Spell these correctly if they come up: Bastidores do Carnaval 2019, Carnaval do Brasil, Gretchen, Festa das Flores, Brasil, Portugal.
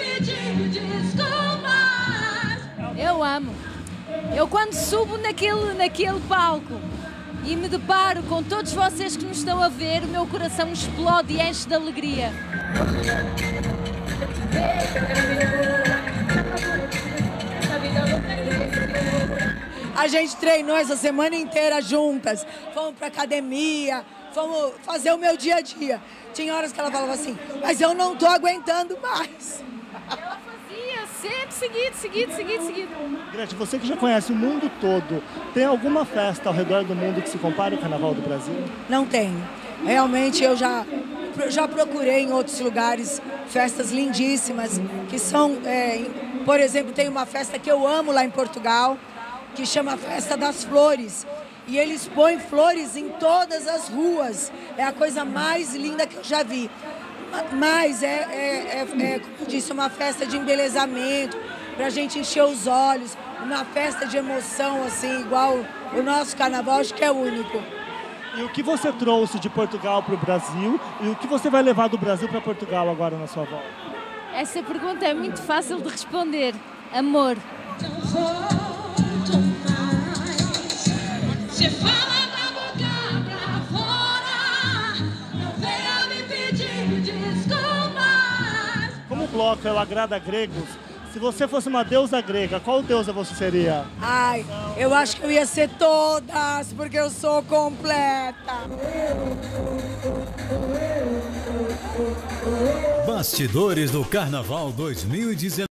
pedir desculpas. Eu amo. Eu quando subo naquele palco e me deparo com todos vocês que me estão a ver, o meu coração explode e enche de alegria. A gente treinou essa semana inteira juntas, fomos pra academia, fomos fazer o meu dia a dia. Tinha horas que ela falava assim, mas eu não tô aguentando mais. Ela fazia sempre seguido. Gretchen, você que já conhece o mundo todo, tem alguma festa ao redor do mundo que se compare ao Carnaval do Brasil? Não tem. Realmente eu já procurei em outros lugares festas lindíssimas, que são, por exemplo, tem uma festa que eu amo lá em Portugal, que chama Festa das Flores, e eles põem flores em todas as ruas. É a coisa mais linda que eu já vi. Mas como disse, uma festa de embelezamento, pra gente encher os olhos, uma festa de emoção, assim, igual o nosso carnaval, acho que é único. E o que você trouxe de Portugal para o Brasil e o que você vai levar do Brasil para Portugal agora na sua volta? Essa pergunta é muito fácil de responder. Amor. Você fala da boca pra fora, não venha me pedir desculpas. Como o bloco ela agrada gregos, se você fosse uma deusa grega, qual deusa você seria? Ai, eu acho que eu ia ser todas, porque eu sou completa. Bastidores do Carnaval 2019.